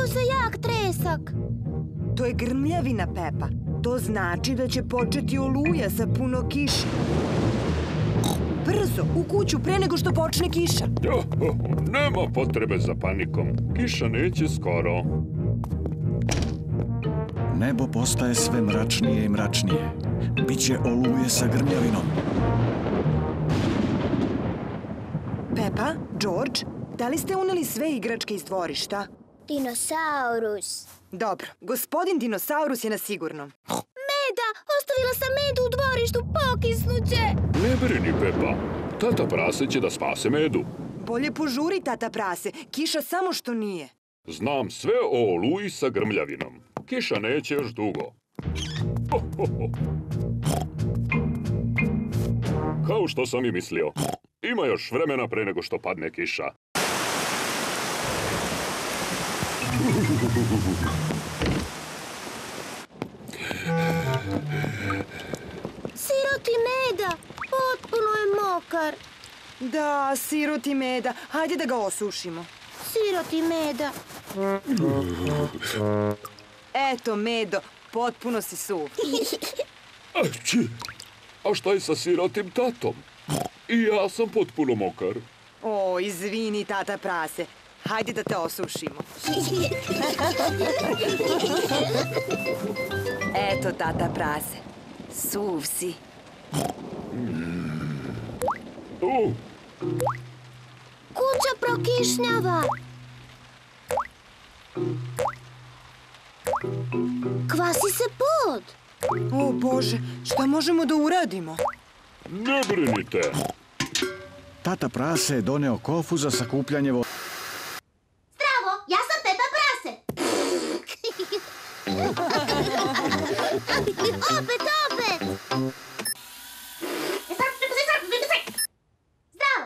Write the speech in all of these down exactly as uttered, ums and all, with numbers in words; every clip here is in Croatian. To za jak tresak. To je grmljavina, Peppa. To znači da će početi oluja sa puno kiše. Brzo, u kuću, pre nego što počne kiša. Nema potrebe za panikom. Kiša neće skoro. Nebo postaje sve mračnije i mračnije. Biće oluje sa grmljavinom. Peppa, Džordž, da li ste uneli sve igračke iz dvorišta? Dinosaurus. Dobro, gospodin dinosaurus je na sigurnom. Meda, ostavila sam Medu u dvorištu, pokisnuće. Ne brini, Peppa. Tata prase će da spase Medu. Bolje požuri, tata prase. Kiša samo što nije. Znam sve o oluji sa grmljavinom. Kiša neće još dugo. Ho, ho, ho. Kao što sam i mislio. Ima još vremena pre nego što padne kiša. Siroti Meda, potpuno je mokar. Da, siroti Meda. Hajde da ga osušimo. Siroti Meda. Eto, Medo, potpuno si suv. A šta je sa sirotim tatom? I ja sam potpuno mokar. O, izvini, tata prase. Hajde da te osušimo. Eto, tata prase. Suv si. Kuća prokišnjava. Kvasi se pod. O, Bože, šta možemo da uradimo? Ne brinite. Tata prase je doneo kofu za sakupljanje vode. Zdravo, ja sam Peppa prase. Opet, opet. Zdravo, ja sam Peppa prase. Zdravo,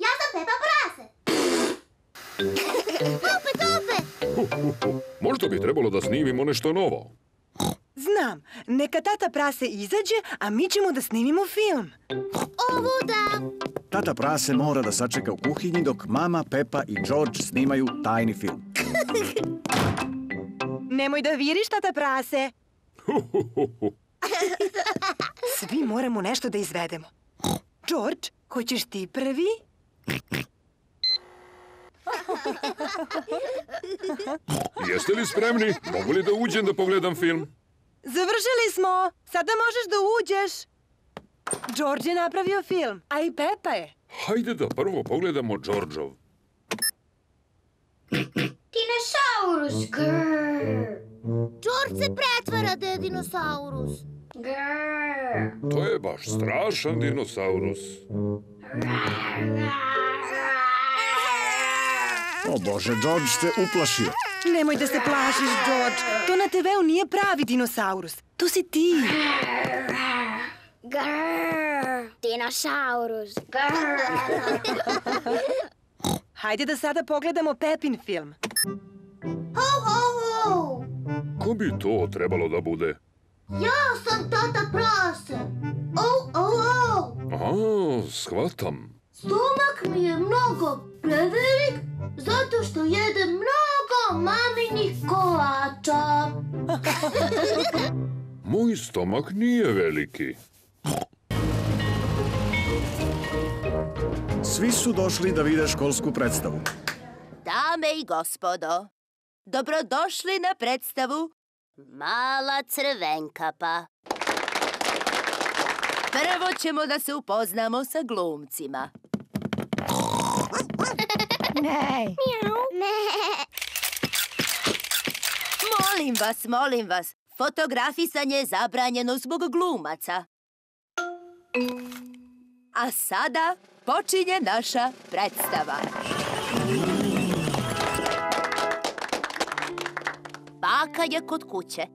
ja sam Peppa prase. Opet, opet. Možda bi trebalo da snimimo nešto novo. Znam, neka tata prase izađe, a mi ćemo da snimimo film. Ovo da! Tata prase mora da sačeka u kuhinji dok mama, Peppa i Džordž snimaju tajni film. Nemoj da viriš, tata prase. Svi moramo nešto da izvedemo. Džordž, hoćeš ti prvi? Jeste li spremni? Mogu li da uđem da pogledam film? Završili smo! Sada možeš da uđeš! Džordž je napravio film, a i Peppa je. Hajde da prvo pogledamo Džordžov. Dinosaurus! Džordž se pretvara da je dinosaurus. To je baš strašan dinosaurus. O Bože, Džordž se uplašio. Nemoj da se plašiš, Džordž. To na te veu nije pravi dinosaurus. To si ti. Dinosaurus. Hajde da sada pogledamo Pepin film. Ko bi to trebalo da bude? Ja sam tata prase. A, shvatam. Stomak mi je mnogo prevelik zato što jedem mnogo maminih kolača. Moj stomak nije veliki. Svi su došli da vide školsku predstavu. Dame i gospodo, dobrodošli na predstavu Mala crvenkapa. Prvo ćemo da se upoznamo sa glumcima. Ne. Molim vas, molim vas. Fotografisanje je zabranjeno zbog glumaca. A sada počinje naša predstava. Baka je kod kuće.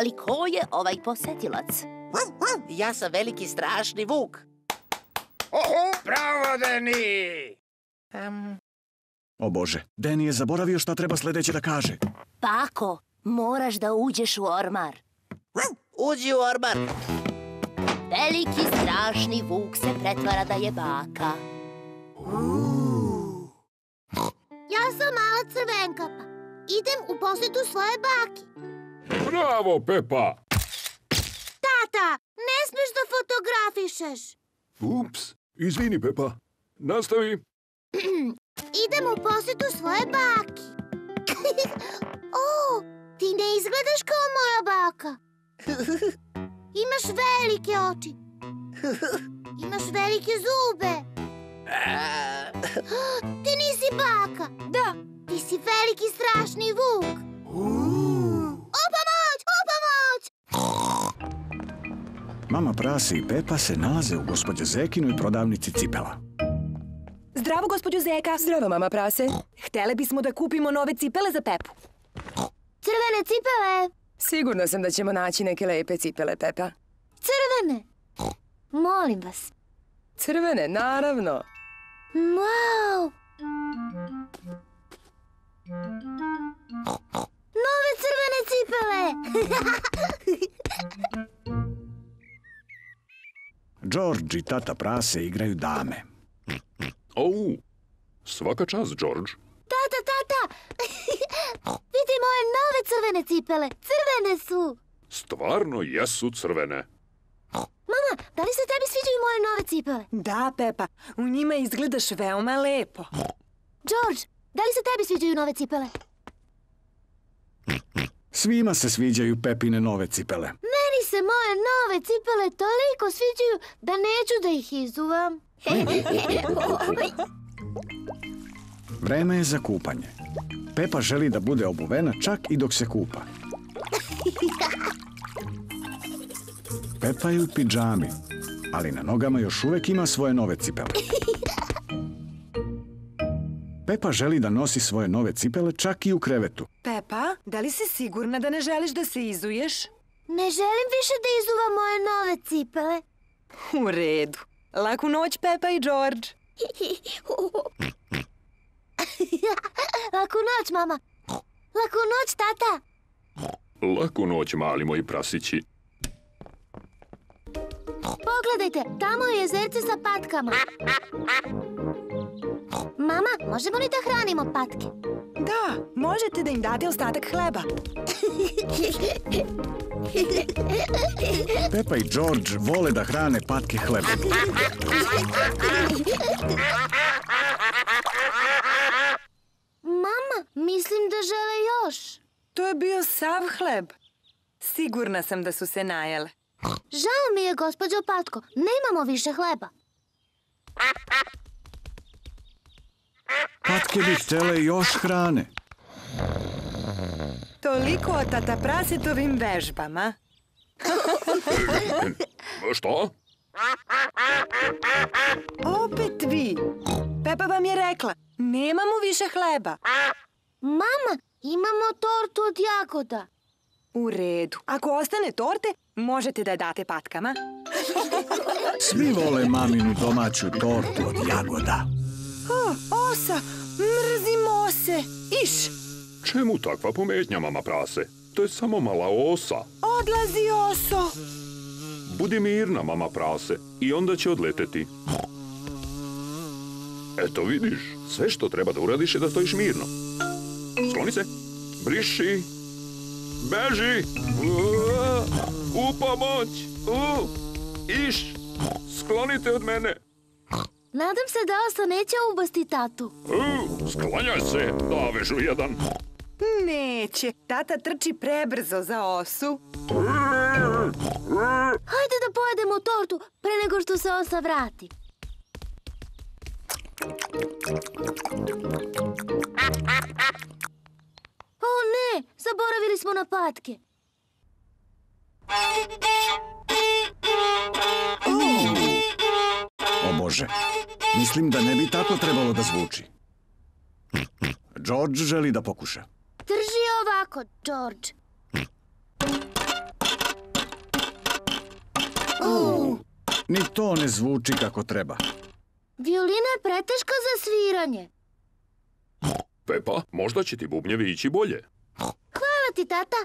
Ali ko je ovaj posetilac? Ja sam veliki strašni vuk. Bravo, Deni! O Bože, Deni je zaboravio šta treba sljedeće da kaže. Bako, moraš da uđeš u ormar. Uđi u ormar. Veliki strašni vuk se pretvara da je baka. Ja sam mala crvenkapa. Idem u posetu svoje baki. Bravo, Peppa! Tata, ne smeš da fotografišeš. Ups, izvini, Peppa. Nastavi. Idem u posetu svoje baki. O, ti ne izgledaš kao moja baka. Imaš velike oči. Imaš velike zube. Ti nisi baka. Da. Ti si veliki strašni vuk. O pomoć, o pomoć! Mama Prasi i Peppa se nalaze u gospođe Zekinu i prodavnici cipela. Zdravo, gospođo Zeka. Zdravo, mama Prase. Htele bismo da kupimo nove cipele za Peppu. Crvene cipele! Sigurna sam da ćemo naći neke lepe cipele, Peppa. Crvene! Molim vas. Crvene, naravno. Wow! Nove crvene cipele! Džordž i tata Prase igraju dame. O, svaka čast, Džordž. Tata, tata! Vidi moje nove crvene cipele. Crvene su. Stvarno jesu crvene. Mama, da li se tebi sviđaju moje nove cipele? Da, Peppa. U njima izgledaš veoma lepo. Džordž, da li se tebi sviđaju nove cipele? Svima se sviđaju Peppine nove cipele. Meni se moje nove cipele toliko sviđaju da neću da ih izuvam. Vreme je za kupanje. Peppa želi da bude obuvena čak i dok se kupa. Peppa je u pidžami, ali na nogama još uvek ima svoje nove cipele. Peppa želi da nosi svoje nove cipele čak i u krevetu. Peppa, da li si sigurna da ne želiš da se izuješ? Ne želim više da izuvam moje nove cipele. U redu. Laku noć, Peppa i Džordž. Laku noć, mama. Laku noć, tata. Laku noć, mali moji prasići. Pogledajte, tamo je jezerce sa patkama. Mama, možemo li da hranimo patke? Da, možete da im date ostatak hleba. Peppa i Džordž vole da hrane patke hleba. Mama, mislim da žele još. To je bio sav hleb. Sigurna sam da su se najele. Žao mi je, gospođo Patko, nemamo više hleba. Patke bi htele još hrane. Toliko o tata Prasetovim vežbama. Što? Opet vi. Peppa vam je rekla, nemamo više hleba. Mama, imamo tortu od jagoda. U redu. Ako ostane torte, možete da je date patkama. Svi vole maminu domaću tortu od jagoda. O, osa! Mrzim ose! Iš! Čemu takva pometnja, mama Prase? To je samo mala osa. Odlazi, oso! Budi mirna, mama Prase, i onda će odleteti. Eto, vidiš, sve što treba da uradiš je da stojiš mirno. Skloni se, briši, beži, u pomoć, u, iš, sklonite od mene. Nadam se da osa neće ubasti tatu. Sklanjaj se, davežu jedan. Neće, tata trči prebrzo za osu. Hajde da pojedemo tortu pre nego što se osa vrati. O ne, zaboravili smo na patke. O Bože, mislim da ne bi tako trebalo da zvuči. Džordž želi da pokuša. Drži ovako, Džordž. Ni to ne zvuči kako treba. Violina je preteška za sviranje. Peppa, možda će ti bubnjevi ići bolje. Hvala ti, tata.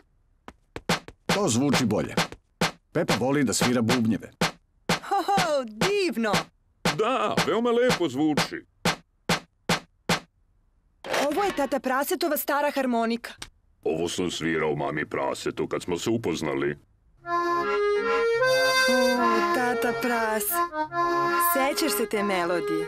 To zvuči bolje. Peppa voli da svira bubnjeve. Wow, divno! Da, veoma lepo zvuči. Ovo je tata Prasetova stara harmonika. Ovo sam svirao mami Prasetu kad smo se upoznali. O, tata Pras, sećaš se te melodije?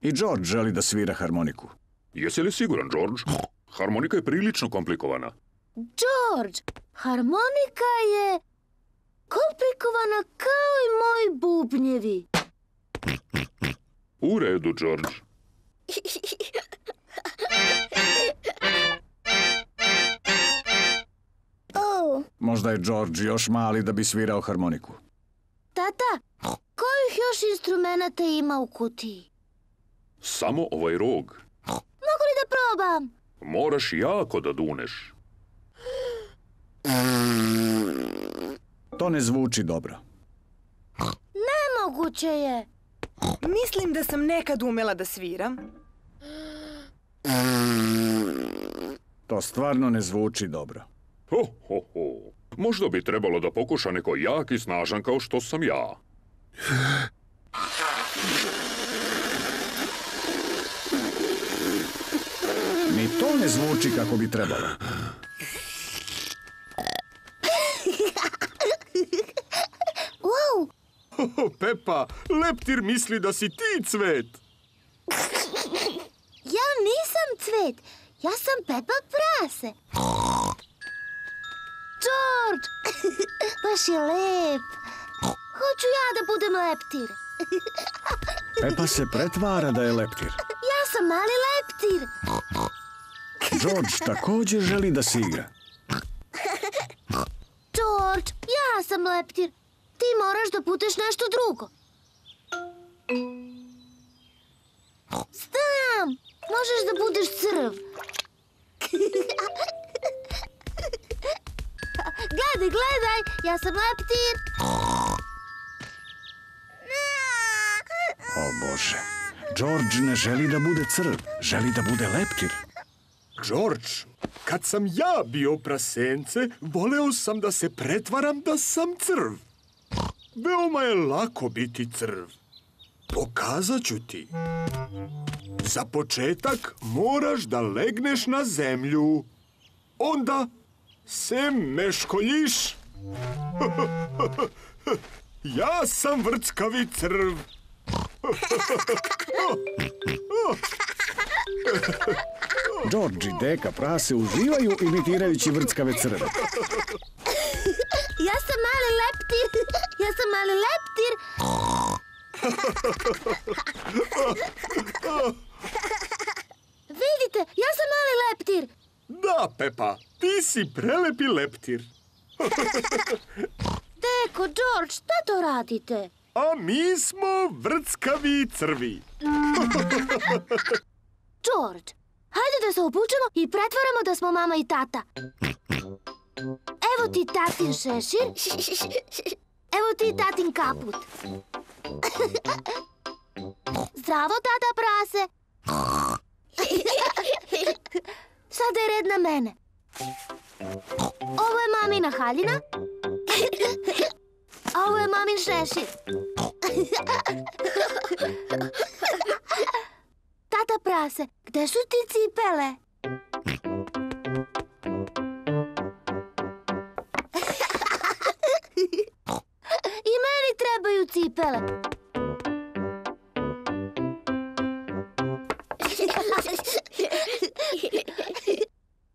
I Džordž želi da svira harmoniku. Jesi li siguran, Džordž? Harmonika je prilično komplikovana. Džordž, harmonika je komplikovana kao i moji bubnjevi. U redu, Džordž. Možda je Džordž još mali da bi svirao harmoniku. Tata, kojih još instrumenta ima u kutiji? Samo ovaj rog. Mogu li da probam? Moraš jako da duneš. To ne zvuči dobro. Nemoguće je. Mislim da sam nekad umela da sviram. To stvarno ne zvuči dobro. Ho, ho, ho. Možda bi trebalo da pokuša neko jak i snažan kao što sam ja. Ni to ne zvuči kako bi trebalo. Wow! Oh, Peppa, leptir misli da si ti cvet. Ja nisam cvet. Ja sam Peppa Prase. Džordž, baš je lep. Hoću ja da budem leptir. Peppa se pretvara da je leptir. Ja sam mali leptir. Džordž također želi da se igra. Džordž, ja sam leptir. Ti moraš da puteš nešto drugo. Znam, možeš da budeš crv. Gledaj, gledaj, ja sam leptir. O Bože, Džordž ne želi da bude crv, želi da bude leptir. Džordž, kad sam ja bio prasence, voleo sam da se pretvaram da sam crv. Veoma je lako biti crv. Pokazat ću ti. Za početak moraš da legneš na zemlju. Onda se meškoljiš. Ja sam vrckavi crv. Džordž i deka Prase uživaju imitirajući vrckave crve. Ja sam mali leptir. Ja sam mali leptir. Vidite, ja sam mali leptir. Da, Peppa, ti si prelepi leptir. Deko, Džordž, šta to radite? A mi smo vrckavi crvi. Džordž, hajde da se obučemo i pretvaramo da smo mama i tata. Evo ti tatin šešir. Evo ti tatin kaput. Zdravo, tata Prase. Sada je red na mene. Ovo je mamina haljina. A ovo je mamin šešir. Tata Prase, gde su ti cipele? I meni trebaju cipele.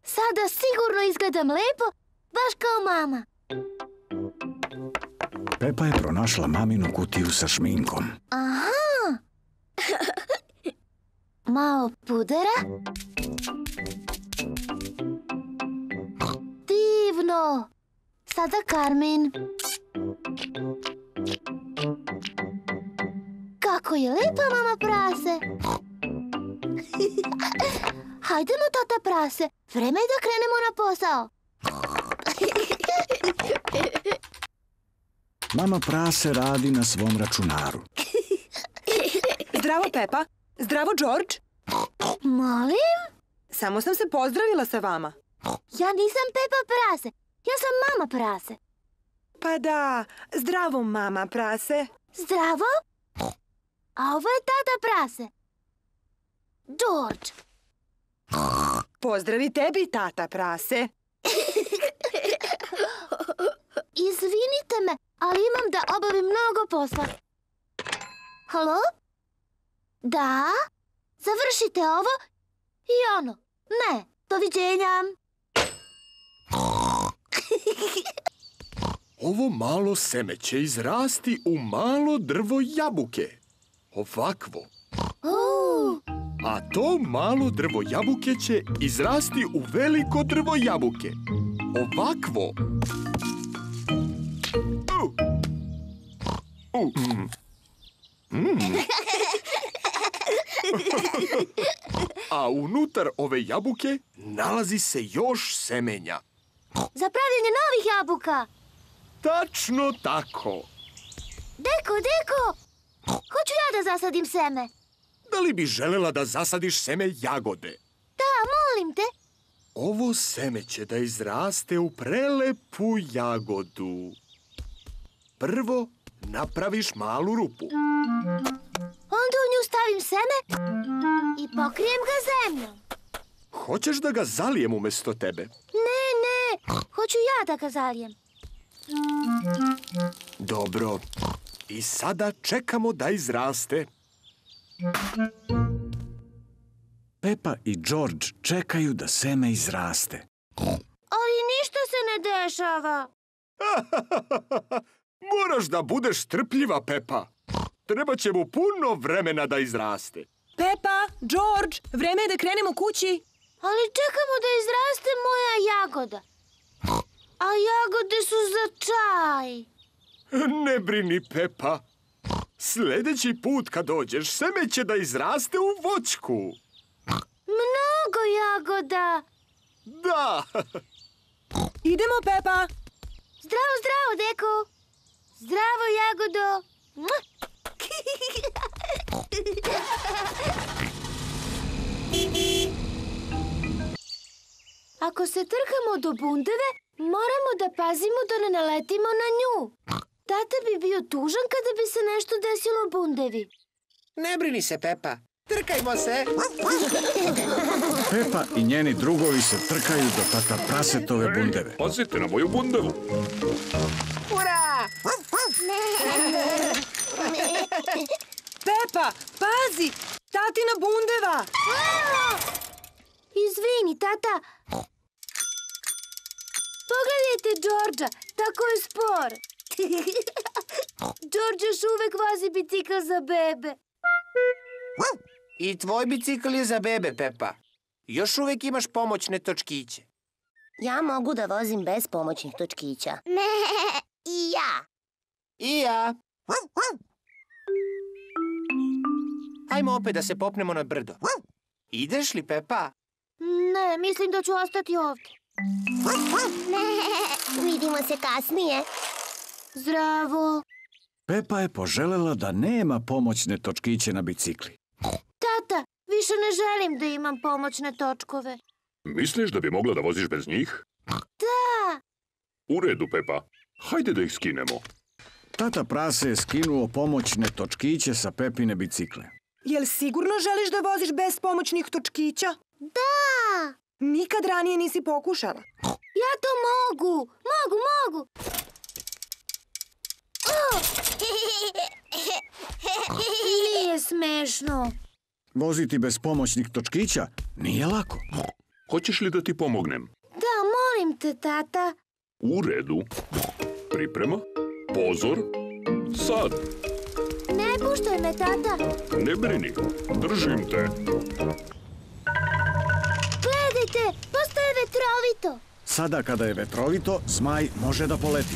Sada sigurno izgledam lepo, baš kao mama. Peppa je pronašla maminu kutiju sa šminkom. Aha! Malo pudera. Divno! Sada karmin. Kako je lepa mama Prase! Hajdemo, tata Prase, vreme je da krenemo na posao. Mama Prase radi na svom računaru. Zdravo, Peppa. Zdravo, Džordž. Molim? Samo sam se pozdravila sa vama. Ja nisam Peppa prase, ja sam mama prase. Pa da, zdravo mama prase. Zdravo? A ovo je tata prase. Džordž. Pozdravi tebi, tata prase. Izvinite me, ali imam da obavim mnogo posla. Halo? Da? Završite ovo i ono. Ne, doviđenja. Ovo malo seme će izrasti u malo drvo jabuke. Ovakvo. A to malo drvo jabuke će izrasti u veliko drvo jabuke. Ovakvo. A unutar ove jabuke nalazi se još semenja. Za pravljenje novih jabuka. Tačno tako. Deko, deko, hoću ja da zasadim seme. Da li bi želela da zasadiš seme jagode? Da, molim te. Ovo seme će da izraste u prelepu jagodu. Prvo napraviš malu rupu. Onda u nju stavim seme i pokrijem ga zemljom. Hoćeš da ga zalijem umjesto tebe? Ne, ne, hoću ja da ga zalijem. Dobro. I sada čekamo da izraste. Peppa i Džordž čekaju da seme izraste. Ali ništa se ne dešava. Moraš da budeš strpljiva, Peppa. Treba će mu puno vremena da izraste. Peppa, Džordž, vreme je da krenemo kući. Ali čekamo da izraste moja jagoda. A jagode su za čaj. Ne brini, Peppa. Sljedeći put kad dođeš, seme će da izraste u voćku. Mnogo jagoda. Da. Idemo, Peppa. Zdravo, zdravo, deko. Zdravo, jagodo. Ako se trkamo do bundeve, moramo da pazimo da ne naletimo na nju. Tata bi bio tužan kada bi se nešto desilo bundevi. Ne brini se, Peppa. Trkajmo se. Peppa i njeni drugovi se trkaju do tata prasetove bundeve. Pazite na moju bundevu. Ura! Peppa, pazi! Tatina bundeva! Izvini, tata. Pogledajte Džordža, tako je spor. Džordž još uvek vozi bicikl za bebe. I tvoj bicikl je za bebe, Peppa. Još uvek imaš pomoćne točkiće. Ja mogu da vozim bez pomoćnih točkića. Ne, i ja. I ja. Hajmo opet da se popnemo na brdo. Ideš li, Peppa? Ne, mislim da ću ostati ovdje. Ne, vidimo se kasnije. Zdravo. Peppa je poželjela da nema pomoćne točkiće na bicikli. Tata, više ne želim da imam pomoćne točkove. Misliš da bi mogla da voziš bez njih? Da. U redu, Peppa. Hajde da ih skinemo. Tata prase je skinuo pomoćne točkiće sa Pepine bicikle. Jel sigurno želiš da voziš bez pomoćnih točkića? Da. Nikad ranije nisi pokušala. Ja to mogu. Mogu, mogu. Nije smešno. Voziti bez pomoćnih točkića nije lako. Hoćeš li da ti pomognem? Da, molim te, tata. U redu. Priprema. Pozor. Sad. Ne puštaj me, tata. Ne brini. Držim te. Gledajte, postaje vetrovito. Sada kada je vetrovito, zmaj može da poleti.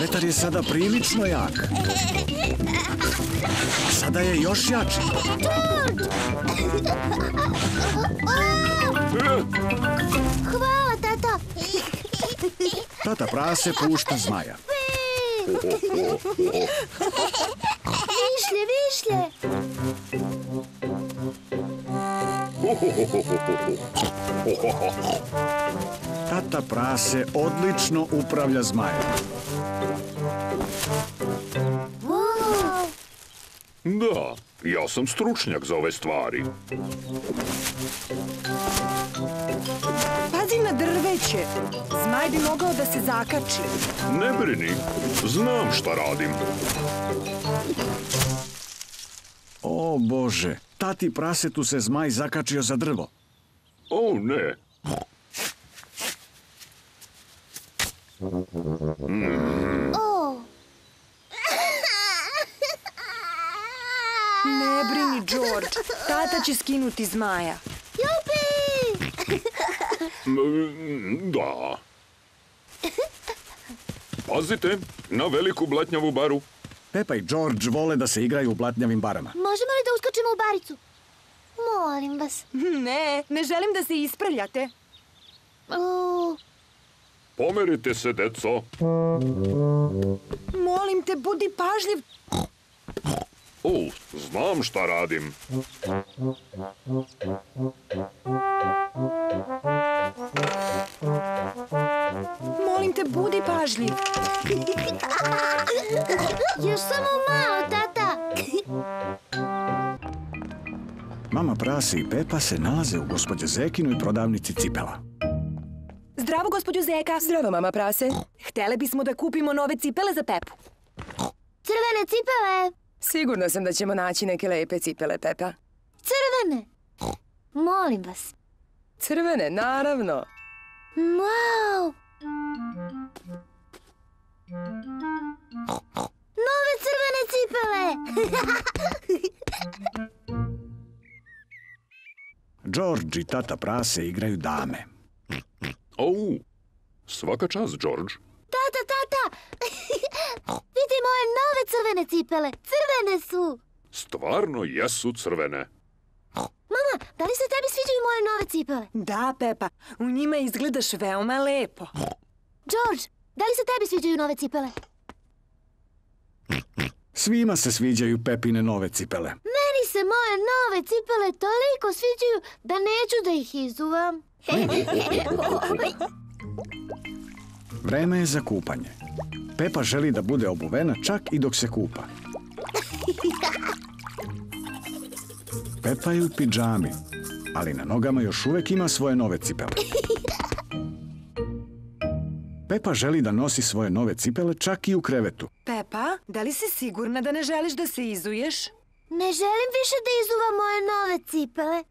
Vetar je sada prilično jak. Sada je još jači. Hvala, tata. Tata prase pušta zmaja. Višlje, višlje. Tata prase odlično upravlja zmajem. Da, ja sam stručnjak za ove stvari. Pazi na drveće. Zmaj bi mogao da se zakači. Ne brini, znam šta radim. O, Bože, tati prasetu se zmaj zakačio za drvo. O, ne. O. Ne brini, Džordž. Tata će skinuti zmaja. Jupi! Da. Pazite, na veliku blatnjavu baru. Peppa i Džordž vole da se igraju u blatnjavim barama. Možemo li da uskočimo u baricu? Molim vas. Ne, ne želim da se isprljate. Pomerite se, deco. Molim te, budi pažljiv. U, znam šta radim. Molim te, budi pažljiv. Još samo malo, tata. Mama prase i Peppa se nalaze u gospođe Zekinu i prodavnici cipela. Zdravo, gospođo Zeka. Zdravo, mama prase. Htele bismo da kupimo nove cipele za Peppu. Crvene cipele. Sigurna sam da ćemo naći neke lepe cipele, Peppa. Crvene. Molim vas. Crvene, naravno. Wow! Nove crvene cipele! Džordž i tata prase igraju dame. O, svaka čast, Džordž. Tata, tata! Vidi moje nove crvene cipele! Crvene su! Stvarno jesu crvene. Mama, da li se tebi sviđaju moje nove cipele? Da, Peppa, u njima izgledaš veoma lepo. Džordž, da li se tebi sviđaju nove cipele? Svima se sviđaju Peppine nove cipele. Meni se moje nove cipele toliko sviđaju da neću da ih izuvam. Vreme je za kupanje. Peppa želi da bude obuvena čak i dok se kupa. Peppa je u pidžami, ali na nogama još uvek ima svoje nove cipele. Peppa želi da nosi svoje nove cipele čak i u krevetu. Peppa, da li si sigurna da ne želiš da se izuješ? Ne želim više da izuvam moje nove cipele.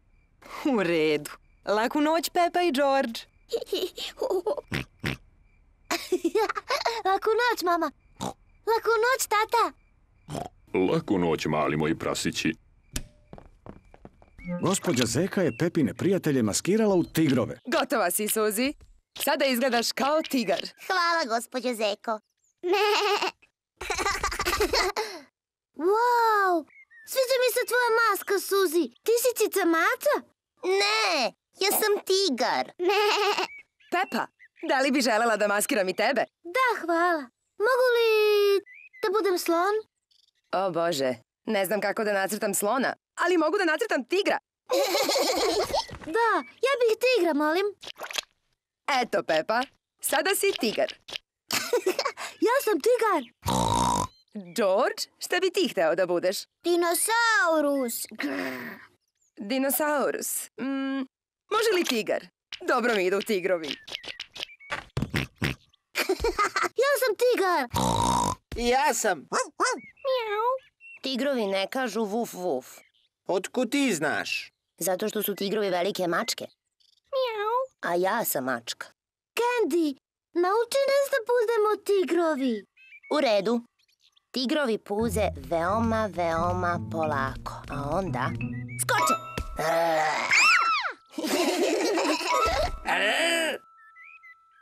U redu. Laku noć, Peppa i Džordž. Laku noć, mama. Laku noć, tata. Laku noć, mali moji prasići. Gospođa Zeka je Peppine prijatelje maskirala u tigrove. Gotova si, Suzi. Sada izgledaš kao tigar. Hvala, gospođo Zeko. Wow! Sviđa mi se tvoja maska, Suzi. Ti si cicamata? Ne, ja sam tigar. Peppa, da li bi želela da maskiram i tebe? Da, hvala. Mogu li da budem slon? O, Bože, ne znam kako da nacrtam slona. Ali mogu da nacrtam tigra. Da, ja bih tigra, molim. Eto, Peppa, sada si tigar. Ja sam tigar. Džordž, šta bi ti hteo da budeš? Dinosaurus. Dinosaurus. Može li tigar? Dobro mi idu tigrovi. Ja sam tigar. Ja sam. Tigrovi ne kažu vuf vuf. Otkud ti znaš? Zato što su tigrovi velike mačke. A ja sam mačka. Candy, nauči nas da budemo tigrovi. U redu. Tigrovi puze veoma, veoma polako. A onda... skoče!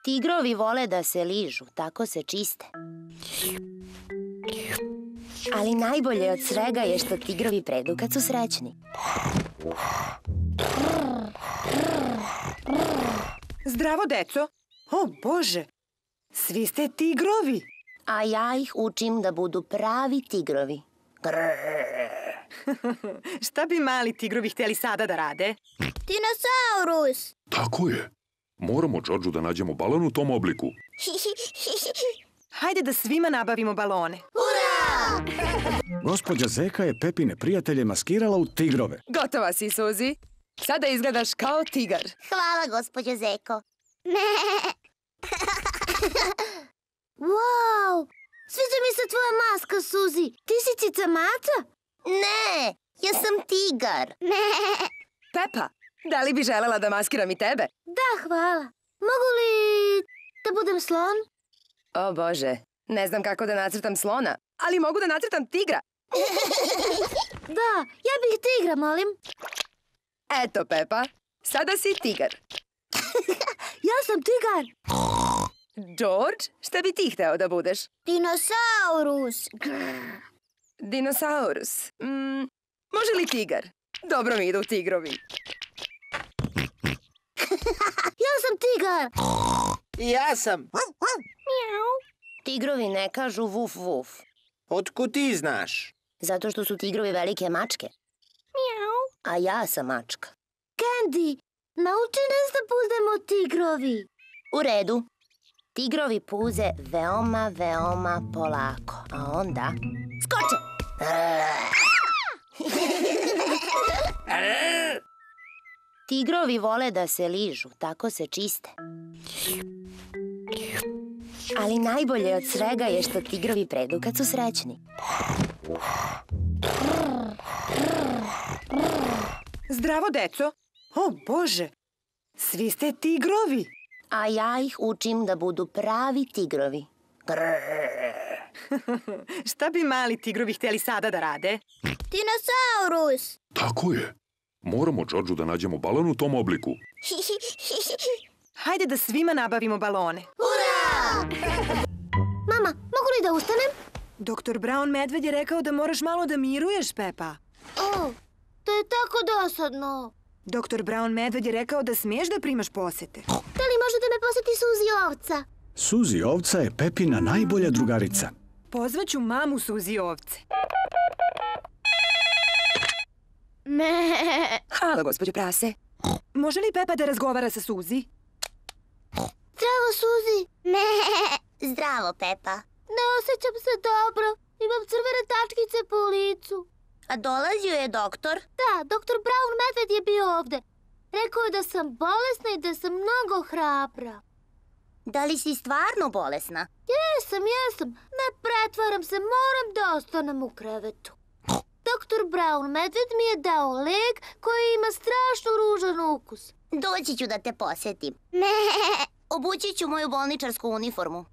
Tigrovi vole da se ližu, tako se čiste. Ali najbolje od svega je što tigrovi predu kad su srećni. Zdravo, deco. O, Bože, svi ste tigrovi. A ja ih učim da budu pravi tigrovi. Šta bi mali tigrovi htjeli sada da rade? Dinosaurus! Tako je. Moramo Džordžu da nađemo balon u tom obliku. Hajde da svima nabavimo balone. Ura! Gospođa Zeka je Pepine prijatelje maskirala u tigrove. Gotova si, Suzi. Sada izgledaš kao tigar. Hvala, gospođo Zeko. Wow! Sviđa mi se tvoja maska, Suzi. Ti si cicamaca? Ne, ja sam tigar. Peppa, da li bi željela da maskiram i tebe? Da, hvala. Mogu li da budem slon? O Bože, ne znam kako da nacrtam slona, ali mogu da nacrtam tigra. Da, ja bih tigra, molim. Eto, Peppa, sada si tigar. Ja sam tigar. Džordž, šta bi ti hteo da budeš? Dinosaurus. Dinosaurus. Mm, može li tigar? Dobro mi idu tigrovi. Ja sam tigar. Ja sam. Mjau. Tigrovi ne kažu vuf vuf. Otkud ti znaš? Zato što su tigrovi velike mačke. Mjau. A ja sam mačka. Candy, nauči nas da budemo tigrovi. U redu. Tigrovi puze veoma, veoma polako, a onda skoče! Tigrovi vole da se ližu, tako se čiste. Ali najbolje od svega je što tigrovi predu kad su srećni. Zdravo, deco! O, Bože! Svi ste tigrovi! A ja ih učim da budu pravi tigrovi. Šta bi mali tigrovi htjeli sada da rade? Dinosaurus! Tako je. Moramo Džordžu da nađemo balon u tom obliku. Hajde da svima nabavimo balone. Ura! Mama, mogu li da ustanem? Doktor Brown medved je rekao da moraš malo da miruješ, Peppa. O, to je tako dosadno. Doktor Brown medved je rekao da smiješ da primaš posete. Da li može da me poseti Suzi ovca? Suzi ovca je Pepina najbolja drugarica. Pozvaću mamu Suzi ovce. Halo, gospođo prase. Može li Peppa da razgovara sa Suzi? Zdravo, Suzi. Zdravo, Peppa. Ne osjećam se dobro. Imam crvene tačkice po licu. A dolazio je doktor? Da, doktor Brown medved je bio ovde. Rekao je da sam bolesna i da sam mnogo hrabra. Da li si stvarno bolesna? Jesam, jesam. Ne pretvaram se, moram da ostanem u krevetu. Doktor Brown medved mi je dao lek koji ima strašno ružan ukus. Doći ću da te posetim. Obući ću moju bolničarsku uniformu.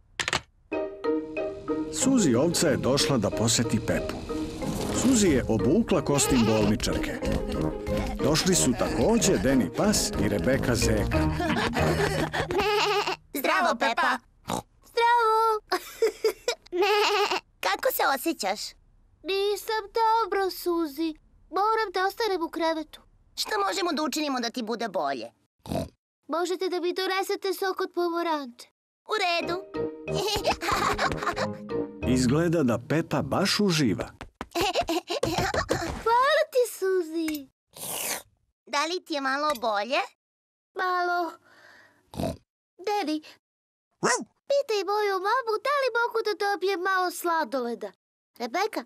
Suzi ovca je došla da poseti Peppu. Suzi je obukla kostim bolničarke. Došli su također Deni Pas i Rebeka Zeka. Zdravo, Peppa! Zdravo! Kako se osjećaš? Nisam dobro, Suzi. Moram da ostanem u krevetu. Šta možemo da učinimo da ti bude bolje? Možete da mi donesete sok od pomoranče. U redu. Izgleda da Peppa baš uživa. Hvala ti, Suzi. Da li ti je malo bolje? Malo. Deni, pitaj moju mamu da li mogu da dobijem malo sladoleda. Rebeka,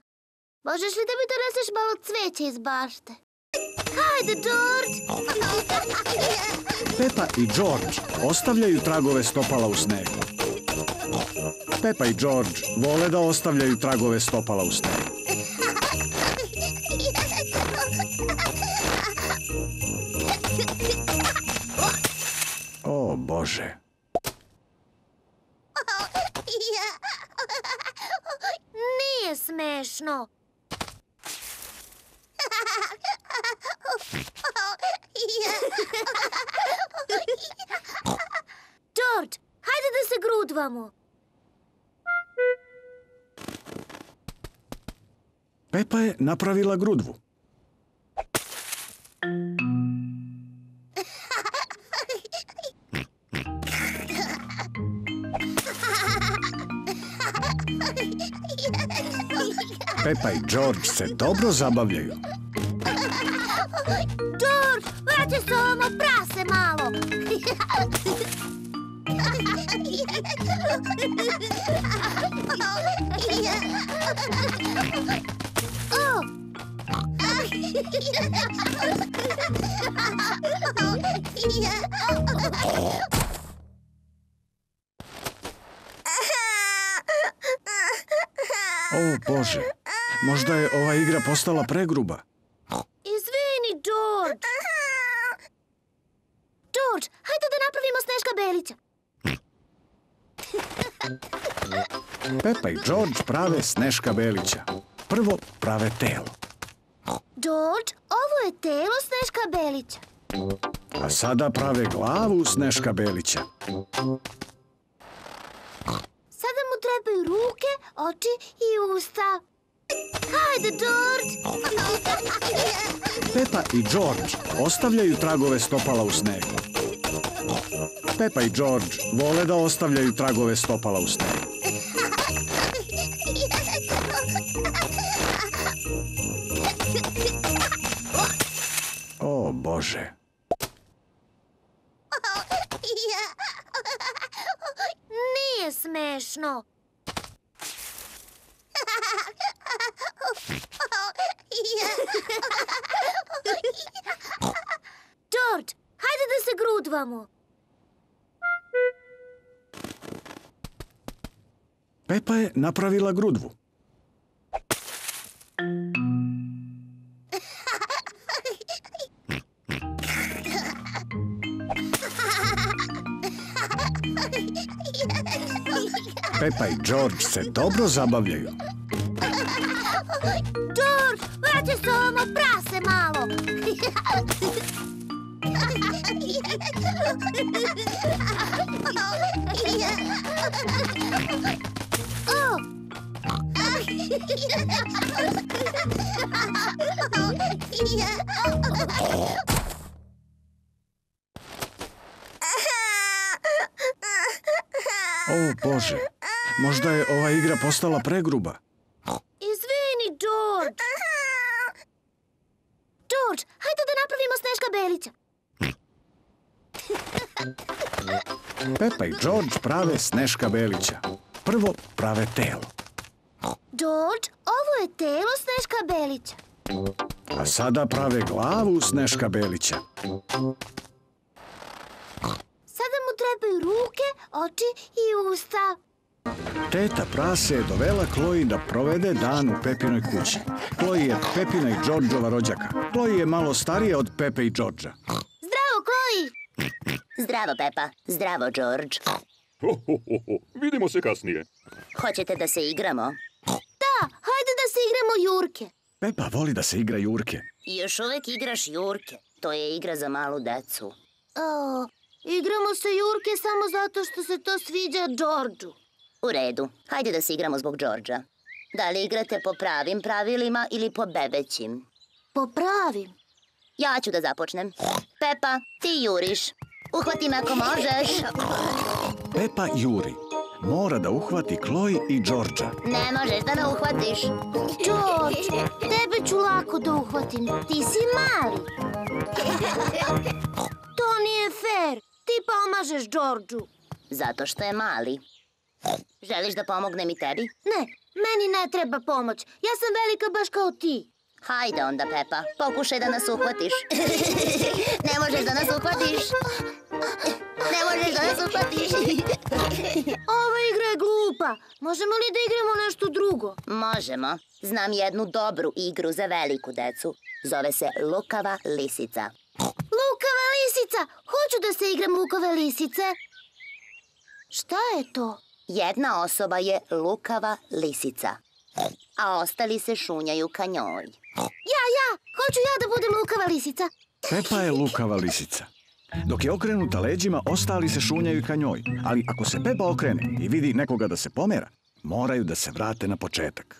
možeš li da mi doneseš malo cveće iz bašte? Hajde, Džordž! Peppa i Džordž ostavljaju tragove stopala u snegu. Peppa i Džordž vole da ostavljaju tragove stopala u snegu. O, Bože. Nije smešno. Džordž, hajde da se grudvamo. Peppa je napravila grudvu. Peppa i Džordž se dobro zabavljaju. Džordž, vrati se ovo prase malo. O! O Bože, možda je ova igra postala pregruba. Izvini, Džordž. Džordž, hajde da napravimo Sneška Belića. Peppa i Džordž prave Sneška Belića. Prvo prave telo. Džordž, ovo je telo Sneška Belića. A sada prave glavu Sneška Belića. Sada mu trebaju ruke, oči i usta. Hajde, Džordž! Peppa i Džordž ostavljaju tragove stopala u snegu. Peppa i Džordž vole da ostavljaju tragove stopala u snegu. O Bože! Nije smešno. Džordž, hajde da se grudvamo. Peppa je napravila grudvu. Peppa i Džordž se dobro zabavljaju. Džordž, vrati se ovo prase malo. O! O Bože, možda je ova igra postala pregruba. Izvini, Džordž. Džordž, hajde da napravimo Sneška Belića. Peppa i Džordž prave Sneška Belića. Prvo prave telo. Džordž, ovo je telo Sneška Belića. A sada prave glavu Sneška Belića. Sada mu trebaju ruke, oči i usta. Teta prase je dovela Chloe da provede dan u Pepinoj kući. Chloe je Pepina i Džordžova rođaka. Chloe je malo starija od Pepe i Džordža. Zdravo, Chloe! Zdravo, Peppa. Zdravo, Džordž. Ho, ho, ho. Vidimo se kasnije. Hoćete da se igramo? Da, hajde da se igramo jurke. Peppa voli da se igra jurke. Još uvek igraš jurke. To je igra za malu decu. O, igramo se jurke samo zato što se to sviđa Džordžu. U redu, hajde da se igramo zbog Džordža. Da li igrate po pravim pravilima ili po bebećim? Po pravim? Ja ću da započnem. Peppa, ti juriš. Uhvati me ako možeš. Peppa juri. Mora da uhvati Chloe i Džordža. Ne možeš da me uhvatiš. Džordž, tebe ću lako da uhvatim. Ti si mali. To nije fair. Ti pomažeš Džordžu. Zato što je mali. Želiš da pomognem i tebi? Ne, meni ne treba pomoć. Ja sam velika baš kao ti. Hajde onda, Peppa. Pokušaj da nas uhvatiš. Ne možeš da nas uhvatiš. Ne možeš da nas uhvatiš. Ova igra je glupa. Možemo li da igramo nešto drugo? Možemo. Znam jednu dobru igru za veliku decu. Zove se Lukava lisica. Lukava lisica! Hoću da se igram Lukave lisice. Šta je to? Jedna osoba je Lukava lisica, a ostali se šunjaju ka njoj. Ja, ja! Hoću ja da budem Lukava lisica. Peppa je Lukava lisica. Dok je okrenuta leđima, ostali se šunjaju ka njoj. Ali ako se Peppa okrene i vidi nekoga da se pomera, moraju da se vrate na početak.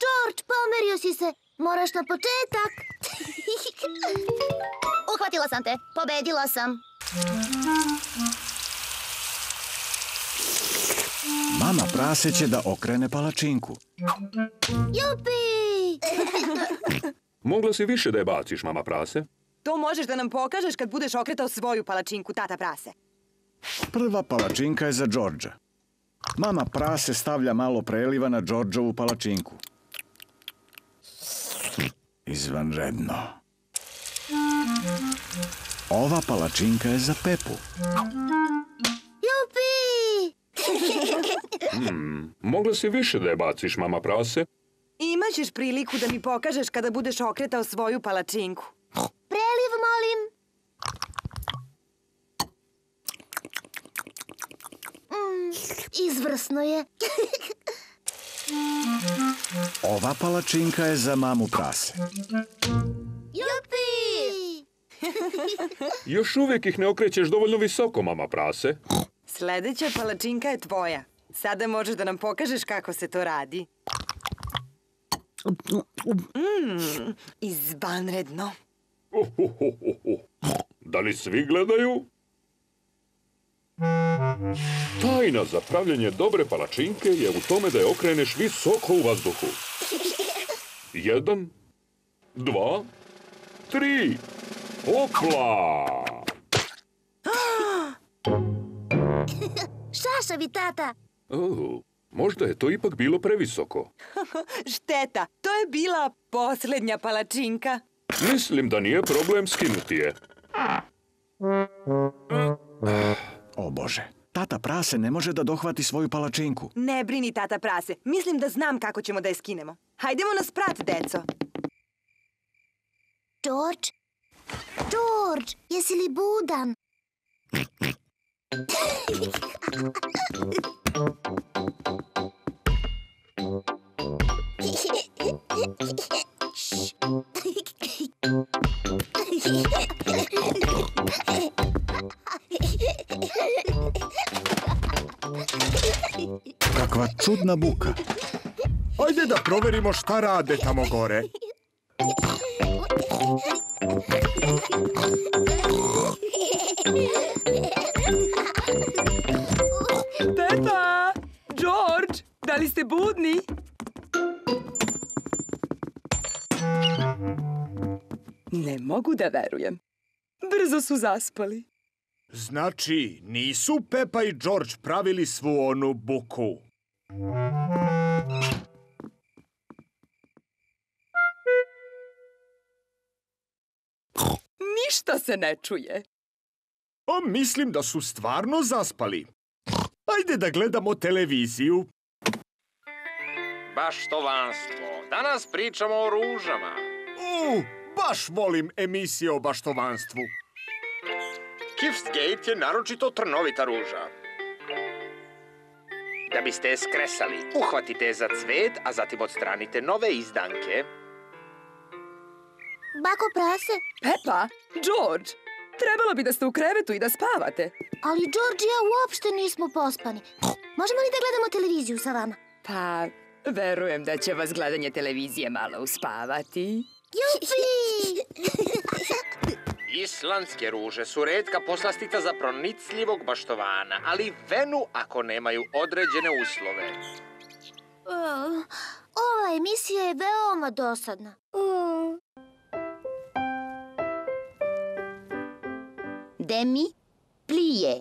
Džordž, pomerio si se. Moraš na početak. Uhvatila sam te. Pobedila sam. Mama prase će da okrene palačinku. Jupi! Mogla si više da je baciš, mama prase. To možeš da nam pokažeš kad budeš okretao svoju palačinku, tata prase. Prva palačinka je za Džordža. Mama prase stavlja malo preliva na Džordžovu palačinku. Izvanredno. Ova palačinka je za Pepu. Jupi! Hmm, mogla si više da je baciš, mama prase. Imaćeš priliku da mi pokažeš kada budeš okretao svoju palačinku. Preliv, molim. Mm, izvrsno je. Ova palačinka je za mamu prase. Jupi! Još uvijek ih ne okrećeš dovoljno visoko, mama prase. Sljedeća palačinka je tvoja. Sada možeš da nam pokažeš kako se to radi. Mmm, izvanredno. Da li svi gledaju? Tajna za pravljenje dobre palačinke je u tome da je okreneš visoko u vazduhu. Jedan, dva, tri. Opla! Šašavi, tata! Oh. Možda je to ipak bilo previsoko. Šteta, to je bila posljednja palačinka. Mislim da nije problem skinuti je. O Bože, tata prase ne može da dohvati svoju palačinku. Ne brini, tata prase, mislim da znam kako ćemo da je skinemo. Hajdemo nas prati, deco. Džordž? Džordž, jesi li budan? Kakva čudna buka. Ajde da proverimo šta rade tamo gore. Peppa! Džordž, da li ste budni? Ne mogu da verujem. Brzo su zaspali. Znači, nisu Peppa i Džordž pravili svu onu buku. Ništa se ne čuje. A mislim da su stvarno zaspali. Ajde da gledamo televiziju. Baštovanstvo. Danas pričamo o ružama. U, baš volim emisije o baštovanstvu. Kifsgate je naročito trnovita ruža. Da biste je skresali, uhvatite je za cvet, a zatim odstranite nove izdanke. Bako prase. Peppa, Džordž, trebalo bi da ste u krevetu i da spavate. Ali Džordž i ja uopšte nismo pospani. Možemo li da gledamo televiziju sa vama? Pa, verujem da će vas gledanje televizije malo uspavati. Jupi! Islandske ruže su retka poslastica za pronicljivog baštovana, ali venu ako nemaju određene uslove. Uh, ova emisija je veoma dosadna. Uh. Demi plije.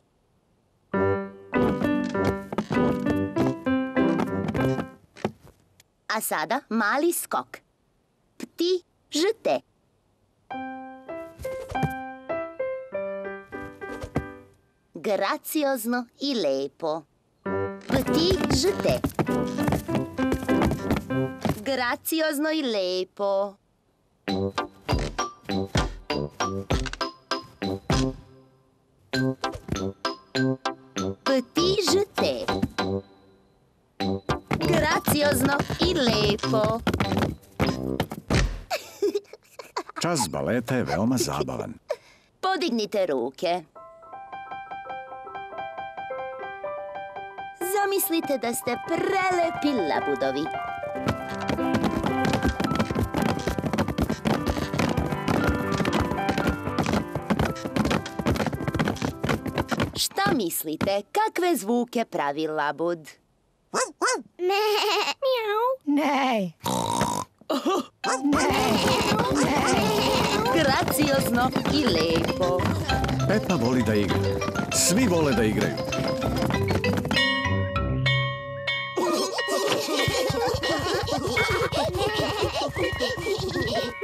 A sada mali skok. Pti žete. Graciozno i lepo. Pti žete. Graciozno i lepo. Pti žete. Graciozno i lepo. Čas baleta je veoma zabavan. Podignite ruke. Zamislite da ste prelepi labudovi. Šta mislite, kakve zvuke pravi labud? Ne. Mjau. Ne. Graziozno i lepo. Peppa voli da igra. Svi vole da igraju.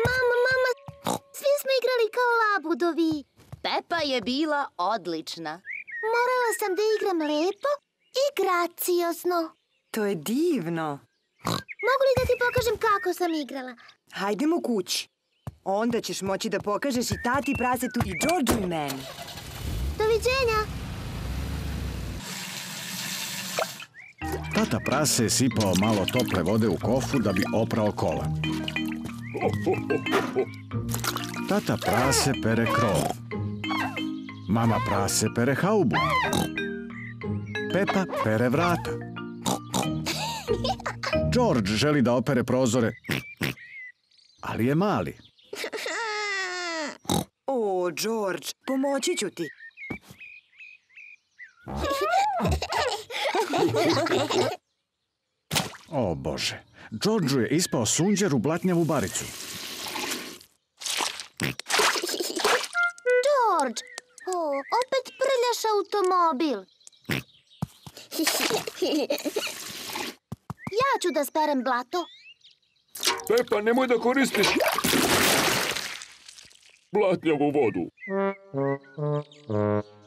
Mama, mama, svi smo igrali kao labudovi. Peppa je bila odlična. Morala sam da igram lepo i graciozno. To je divno. Mogu li da ti pokažem kako sam igrala? Hajdemo kući. Onda ćeš moći da pokažeš i tati prasetu i Džordžu i meni. Doviđenja! Tata prase je sipao malo tople vode u kofu da bi oprao kola. Tata prase pere krov. Mama prase pere haubu. Peppa pere vrata. Džordž želi da opere prozore, ali je mali. O, Džordž, pomoći ću ti. O, Bože, Džordžu je ispao sunđer u blatnjavu baricu. Džordž, o, opet prljaš automobil. Ja ću da sperem blato. Peppa, nemoj da koristiš blatnjavu vodu.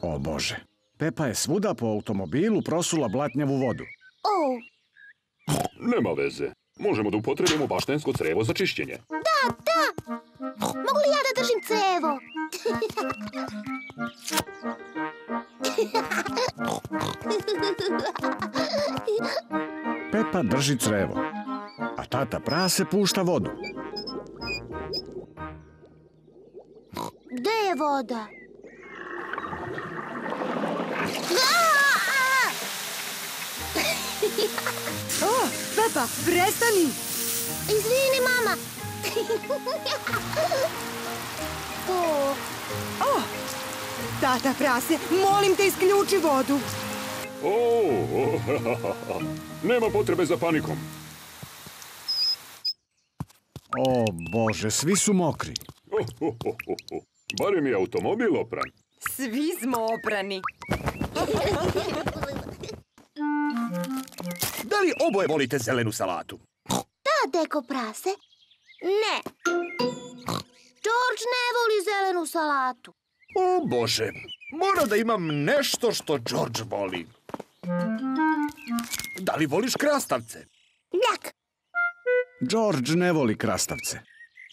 O, Bože. Peppa je svuda po automobilu prosula blatnjavu vodu. O. Nema veze. Možemo da upotrebimo baštensko crevo za čišćenje. Da, da. Mogu li ja da držim crevo? Peppa drži crevo, a tata prase pušta vodu. Gde je voda? O, Peppa, prestani! Izvini, mama! O, tata prase, molim te, isključi vodu! O, nema potrebe za panikom. O, Bože, svi su mokri. Barem je automobil opran. Svi smo oprani. Da li oboje volite zelenu salatu? Da, deko prase. Ne. Džordž ne voli zelenu salatu. O, Bože, mora da imam nešto što Džordž voli. Da li voliš krastavce? Njak. Džordž ne voli krastavce.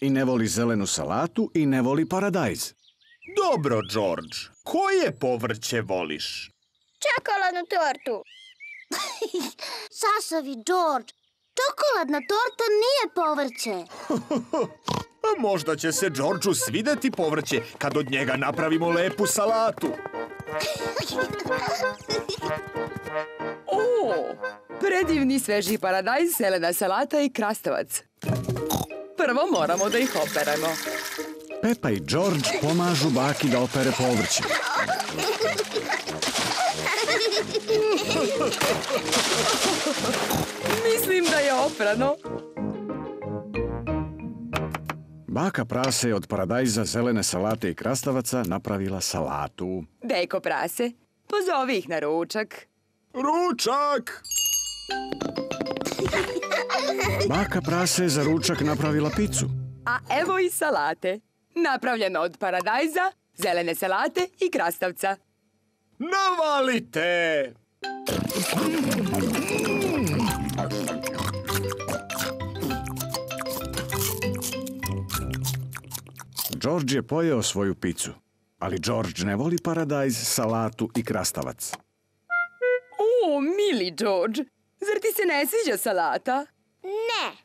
I ne voli zelenu salatu i ne voli paradajz. Dobro, Džordž. Koje povrće voliš? Čokoladnu tortu. Sašavi, Džordž. Čokoladna torta nije povrće. Možda će se Džordžu svideti povrće kad od njega napravimo lepu salatu. O, predivni sveži paradajz, zelena salata i krastavac. Prvo moramo da ih operemo. Peppa i Džordž pomažu baki da opere povrće. Mislim da je oprano. Baka prase je od paradajza, zelene salate i krastavaca napravila salatu. Dejko prase, pozovi ih na ručak. Ručak! Baka prase je za ručak napravila picu. A evo i salate. Napravljeno od paradajza, zelene salate i krastavca. Navalite! Džordž je pojeo svoju picu, ali Džordž ne voli paradajz, salatu i krastavac. O, mili Džordž, zar ti se ne sviđa salata? Ne.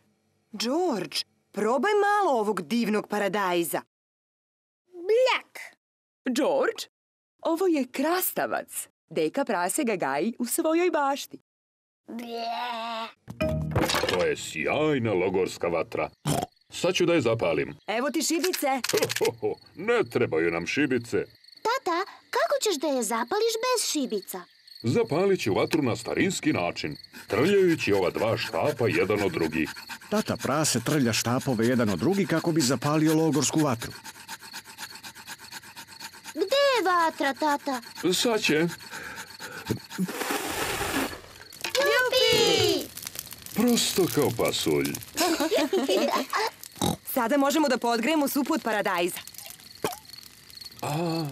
Džordž, probaj malo ovog divnog paradajza. Bljak. Džordž, ovo je krastavac. Deka prase ga gaji u svojoj bašti. Blje. To je sjajna logorska vatra. Sad ću da je zapalim. Evo ti šibice. Ho, ho, ho, ne trebaju nam šibice. Tata, kako ćeš da je zapališ bez šibica? Zapalit ću vatru na starinski način, trljajući ova dva štapa jedan od drugih. Tata prase trlja štapove jedan od drugih kako bi zapalio logorsku vatru. Gde je vatra, tata? Sad će. Ljupi! Prosto kao pasulj. Sada možemo da podgrejemo supu od paradajza. A,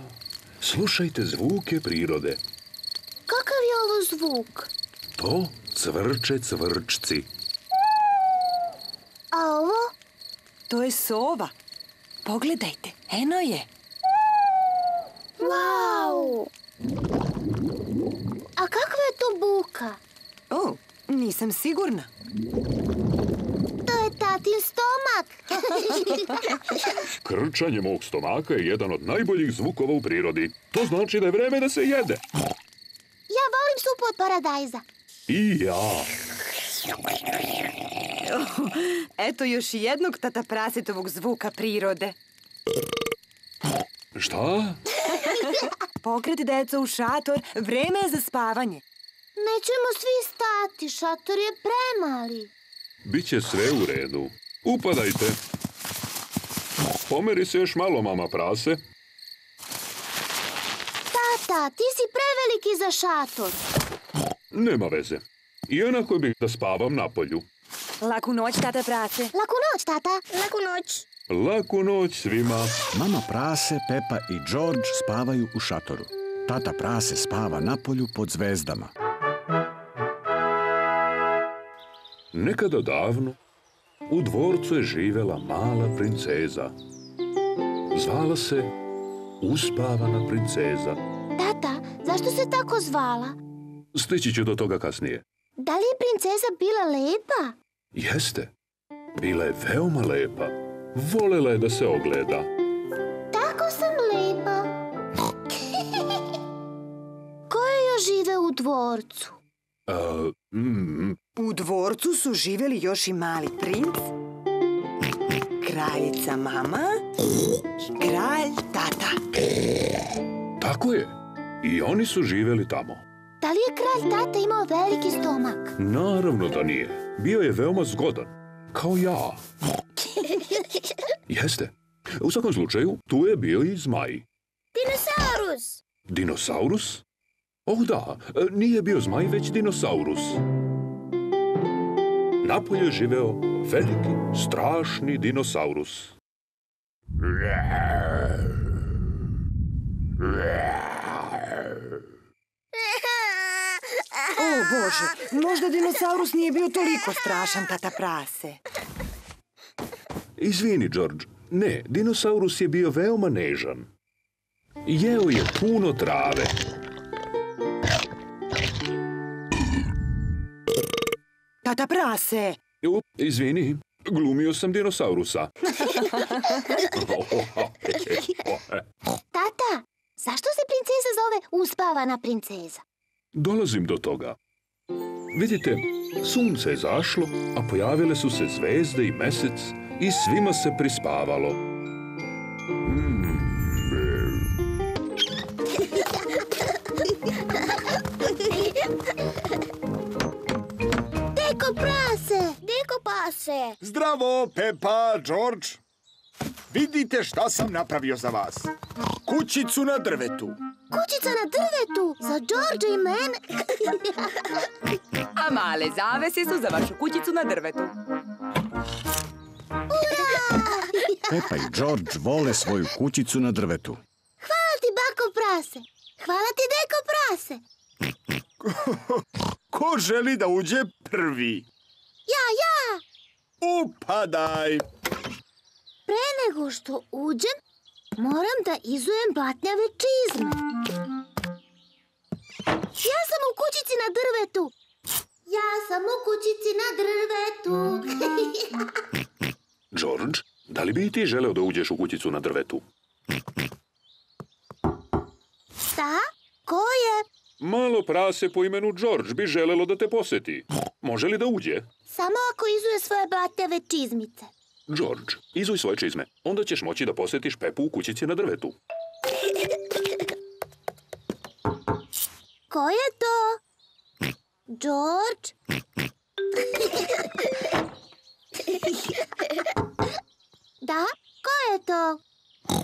slušajte zvuke prirode. Kakav je ovo zvuk? To cvrče cvrčci. A ovo? To je sova. Pogledajte, eno je. Wow! A kakva je to buka? O, nisam sigurna. To je tatin stomak. Krčanje mog stomaka je jedan od najboljih zvukova u prirodi. To znači da je vreme da se jede. Ja volim supu od paradajza. I ja. Oh, eto još jednog tata prasetovog zvuka prirode. Šta? Pokreti, deco, u šator. Vreme je za spavanje. Nećemo svi stati. Šator je premali. Biće sve u redu. Upadajte. Pomeri se još malo, mama prase. Tata, ti si preveliki za šator. Nema veze. I onako bih da spavam na polju. Laku noć, tata prase. Laku noć, tata. Laku noć. Laku noć svima. Mama prase, Peppa i Džordž spavaju u šatoru. Tata prase spava na polju pod zvezdama. Nekada davno u dvorcu je živela mala princeza. Zvala se Uspavana princeza. Tata, zašto se tako zvala? Stići ću do toga kasnije. Da li je princeza bila lepa? Jeste. Bila je veoma lepa. Volela je da se ogleda. Tako sam lepa. Koje još žive u dvorcu? A, mm, u dvorcu su živeli još i mali princ, kraljica mama i kralj tata. Tako je. I oni su živeli tamo. Da li je kralj tata imao veliki stomak? Naravno da nije. Bio je veoma zgodan. Kao ja. Jeste. U svakom slučaju, tu je bio i zmaj. Dinosaurus! Dinosaurus? Oh da, nije bio zmaj, već dinosaurus. Napolju je živeo veliki, strašni dinosaurus. O Bože, možda dinosaurus nije bio toliko strašan, tata prase. Izvini, Džordž, ne, dinosaurus je bio veoma nežan. Jeo je puno trave. Tata prase! U, izvini, glumio sam dinosaurusa. Tata, zašto se princeza zove Uspavana princeza? Dolazim do toga. Vidite, sunce je zašlo, a pojavile su se zvezde i mesec i svima se prispavalo. Mm. Deko prase! Deko pase! Zdravo, Peppa, Džordž! Vidite šta sam napravio za vas. Kućicu na drvetu. Kućica na drvetu? Za Džordža i mene? A male zavese su za vašu kućicu na drvetu. Ura! Peppa i Džordž vole svoju kućicu na drvetu. Hvala ti, bako prase. Hvala ti, deko prase. Ko želi da uđe prvi? Ja, ja! Upadaj! Pre nego što uđem, moram da izujem blatnjave čizme. Ja sam u kućici na drvetu! Ja sam u kućici na drvetu! Džordž, da li bi i ti želeo da uđeš u kućicu na drvetu? Šta? Ko je? Malo prase po imenu Džordž bi želelo da te poseti. Može li da uđe? Samo ako izuje svoje blatnjave čizmice. Džordž, izuj svoje čizme. Onda ćeš moći da posetiš Peppu u kućici na drvetu. Ko Ko je to? Džordž? Da, ko je to?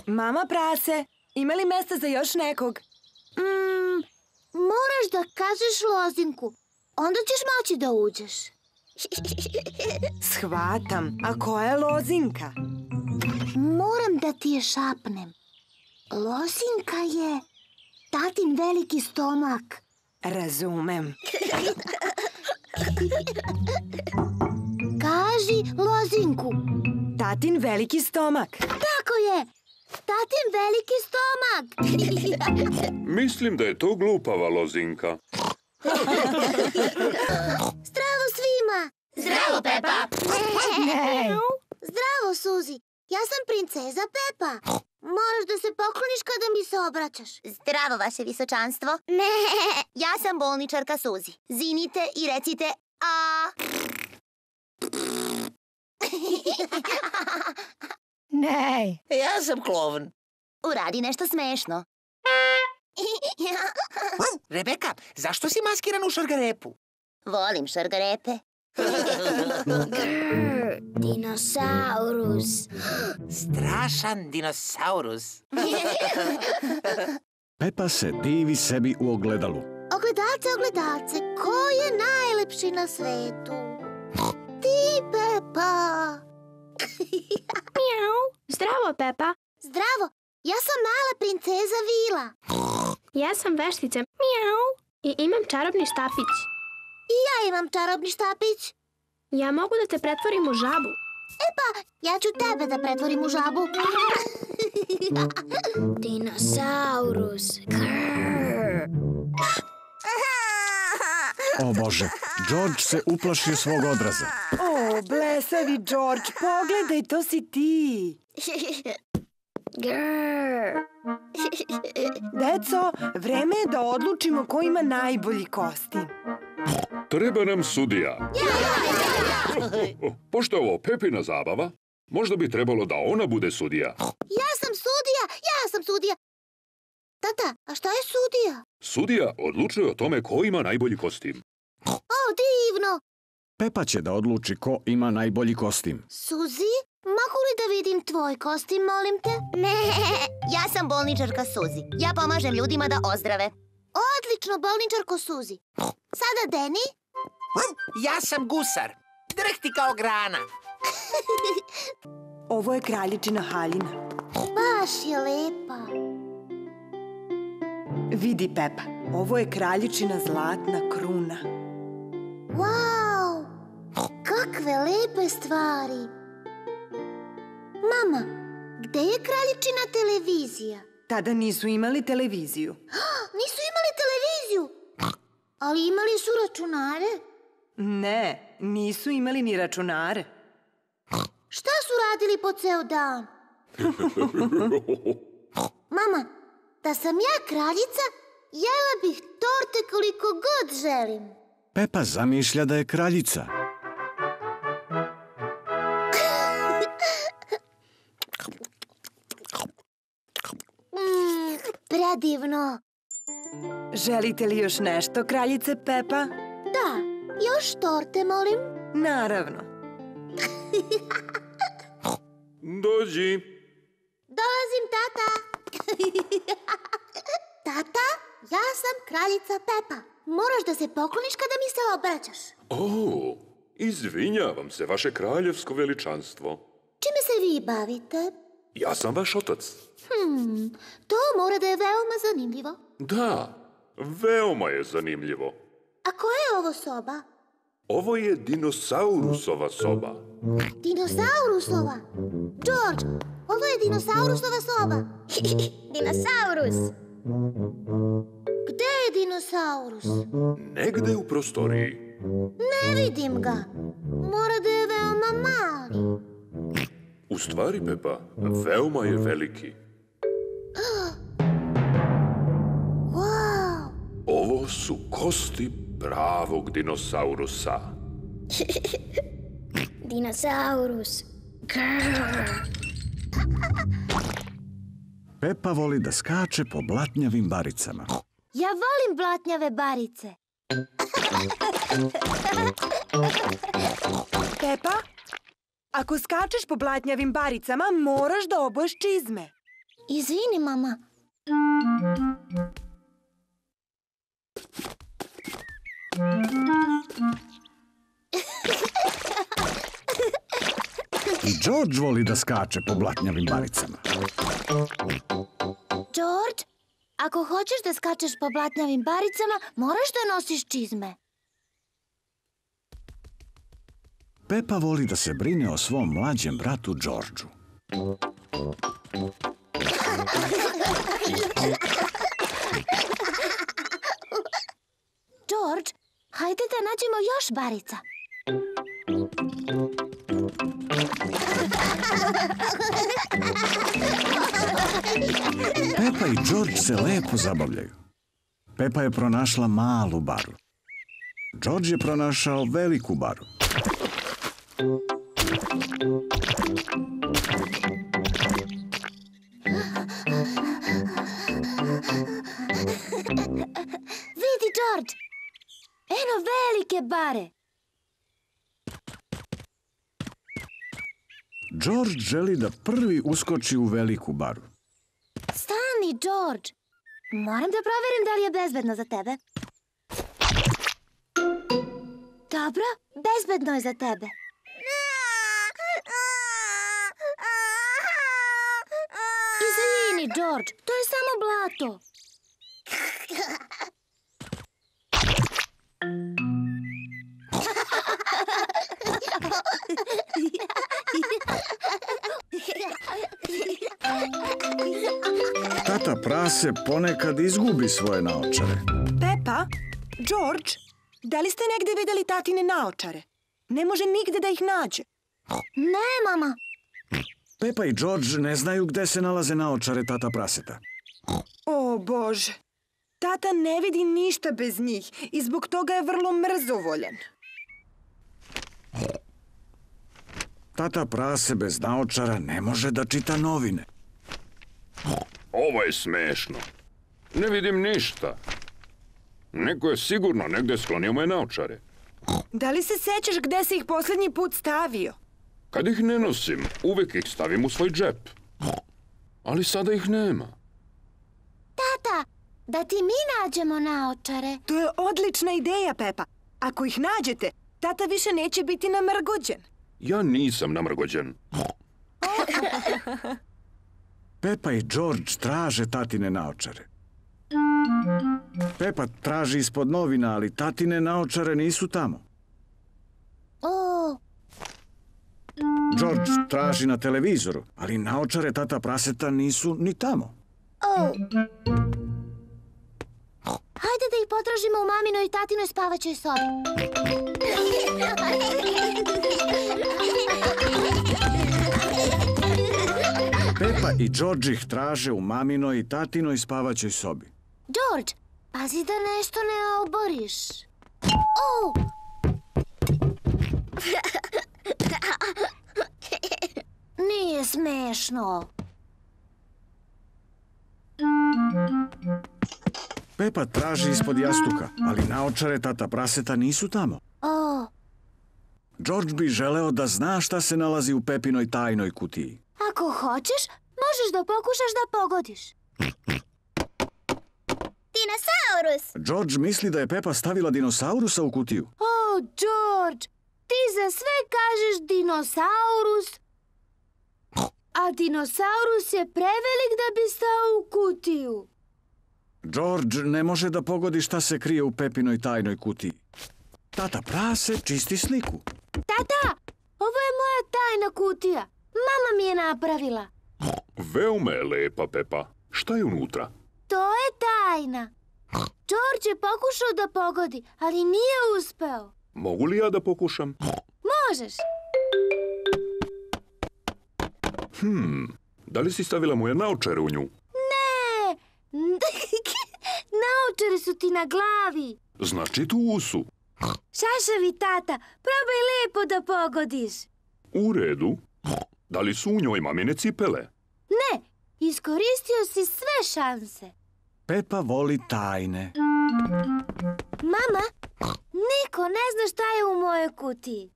Mama prase, ima li mesta za još nekog? Mm, moraš da kažeš lozinku, onda ćeš moći da uđeš. Shvatam, a ko je lozinka? Moram da ti je šapnem. Lozinka je tatin veliki stomak. Razumem. Kaži lozinku. Tatin veliki stomak. Tako je. Tatin veliki stomak. Mislim da je to glupava lozinka. Zdravo svima. Zdravo, Peppa. Zdravo, Suzi. Ja sam princeza Peppa. Moraš da se pokloniš kada mi se obraćaš. Zdravo, vaše visočanstvo. Ne. Ja sam bolničarka Suzi. Zinite i recite a. Ne. Ja sam klovn. Uradi nešto smešno. Rebeka, zašto si maskiran u šargarepu? Volim šargarepe. Dinosaurus. Strašan dinosaurus. Peppa se divi sebi u ogledalu. Ogledalce, ogledalce, ko je najlepši na svetu? Ti, Peppa. Zdravo, Peppa. Zdravo, ja sam mala princeza Vila. Ja sam veštica i imam čarobni štapić. I ja imam čarobni štapić. Ja mogu da te pretvorim u žabu. E pa, ja ću tebe da pretvorim u žabu. Dinosaurus. O Bože, Džordž se uplašio svog odraza. O, blesavi Džordž, pogledaj, to si ti. Deco, vreme je da odlučimo ko ima najbolji kostim. Treba nam sudija. Pošto je ovo Pepina zabava, možda bi trebalo da ona bude sudija. Ja sam sudija, ja sam sudija. Tata, a šta je sudija? Sudija odlučuje o tome ko ima najbolji kostim. O, divno! Peppa će da odluči ko ima najbolji kostim. Suzi, mogu li da vidim tvoj kostim, molim te? Ne, ja sam bolničarka Suzi. Ja pomažem ljudima da ozdrave. Odlično, bolničarko Suzi. Sada, Deni? Ja sam gusar. Drhti kao grana. Ovo je kraljičina haljina. Baš je lepa. Vidi, Peppa, ovo je kraljičina zlatna kruna. Wow, kakve lepe stvari. Mama, gde je kraljičina televizija? Tada nisu imali televiziju. Nisu imali televiziju? Ali imali su računare? Ne, nisu imali ni računare. Šta su radili po ceo dan? Mama, da sam ja kraljica, jela bih torte koliko god želim. Peppa zamišlja da je kraljica. Mm, predivno. Želite li još nešto, kraljice Peppa? Da, još torte, molim. Naravno. Dođi. Dolazim, tata. Tata, ja sam kraljica Peppa. Moraš da se pokloniš kada mi se obraćaš. O, izvinjavam se, vaše kraljevsko veličanstvo. Čime se vi bavite? Ja sam vaš otac. Hmm, to mora da je veoma zanimljivo. Da, veoma je zanimljivo. A koja je ovo soba? Ovo je dinosaurusova soba. Dinosaurusova? Džordž, ovo je dinosaurusova soba. Dinosaurus! Gde je dinosaurus? Negde u prostoriji. Ne vidim ga. Mora da je veoma mali. U stvari, Peppa, veoma je veliki. Ovo su kosti pravog dinosaurusa. Dinosaurus. Peppa voli da skače po blatnjavim baricama. Ja volim blatnjave barice. Peppa, ako skačeš po blatnjavim baricama, moraš da obuješ čizme. Izvini, mama. I Džordž voli da skače po blatnjavim baricama. Džordž, ako hoćeš da skačeš po blatnjavim baricama, moraš da nosiš čizme. Peppa voli da se brine o svom mlađem bratu Džordžu. Džordž, hajde da nađemo još barica. Peppa i Džordž se lepo zabavljaju. Peppa je pronašla malu baru. Džordž je pronašao veliku baru. Vidi, Džordž! Eno velike bare! Džordž želi da prvi uskoči u veliku baru. Stani, Džordž! Moram da proverim da li je bezbedno za tebe. Dobro, bezbedno je za tebe. Izvini, Džordž, to je samo blato. Tata prase ponekad izgubi svoje naočare. Peppa, Džordž, da li ste negde videli tatine naočare? Ne može nigde da ih nađe. Ne, mama. Peppa i Džordž ne znaju gde se nalaze naočare tata praseta. O, Bože. Tata ne vidi ništa bez njih i zbog toga je vrlo mrzovoljen. Tata prase bez naočara ne može da čita novine. Ovo je smešno. Ne vidim ništa. Neko je sigurno negde sklonio moje naočare. Da li se sećaš gde si ih poslednji put stavio? Kad ih ne nosim, uvek ih stavim u svoj džep. Ali sada ih nema. Tata, da ti mi nađemo naočare. To je odlična ideja, Peppa. Ako ih nađete, tata više neće biti namrgođen. Ja nisam namrgođen. Peppa i Džordž traže tatine naočare. Peppa traži ispod novina, ali tatine naočare nisu tamo. Džordž traži na televizoru, ali naočare tata praseta nisu ni tamo. Hajde da ih potražimo u maminoj i tatinoj spavaćoj sobi. Peppa i Džordž ih traže u maminoj i tatinoj spavaćoj sobi. Džordž, pazi da nešto ne oboriš. Nije smešno. Peppa traži ispod jastuka, ali naočare tata praseta nisu tamo. Džordž bi želeo da zna šta se nalazi u Pepinoj tajnoj kutiji. Ako hoćeš, možeš da pokušaš da pogodiš. Dinosaurus! Džordž misli da je Peppa stavila dinosaurusa u kutiju. O, Džordž, ti za sve kažeš dinosaurus, a dinosaurus je prevelik da bi stao u kutiju. Džordž ne može da pogodi šta se krije u Pepinoj tajnoj kutiji. Tata prase čisti sliku. Tata, ovo je moja tajna kutija. Mama mi je napravila. Veoma je lepa, Peppa. Šta je unutra? To je tajna. Džordž je pokušao da pogodi, ali nije uspeo. Mogu li ja da pokušam? Možeš. Hmm, da li si stavila moje naočare u nju? Ne, naočare su ti na glavi. Znači tu usu. Šašavi tata, probaj lepo da pogodiš. U redu. Da li su u njoj mamine cipele? Ne, iskoristio si sve šanse. Peppa voli tajne. Mama, niko ne zna šta je u mojoj kutiji.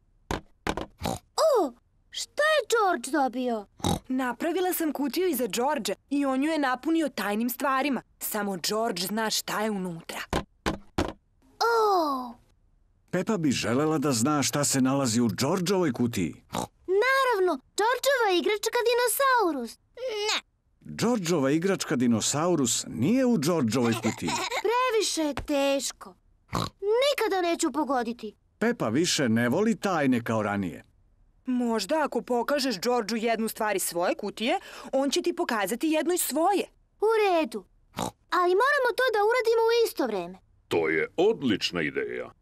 O, šta je Džordž dobio? Napravila sam kutiju iza Džordža i on ju je napunio tajnim stvarima. Samo Džordž zna šta je unutra. O! Peppa bi želela da zna šta se nalazi u Džordžovoj kutiji. Naravno, Džordžova igračka dinosaurus. Ne. Džordžova igračka dinosaurus nije u Džordžovoj kutiji. Previše je teško. Nikada neću pogoditi. Peppa više ne voli tajne kao ranije. Možda ako pokažeš Džordžu jednu stvar iz svoje kutije, on će ti pokazati jednu iz svoje. U redu. Ali moramo to da uradimo u isto vreme. To je odlična ideja.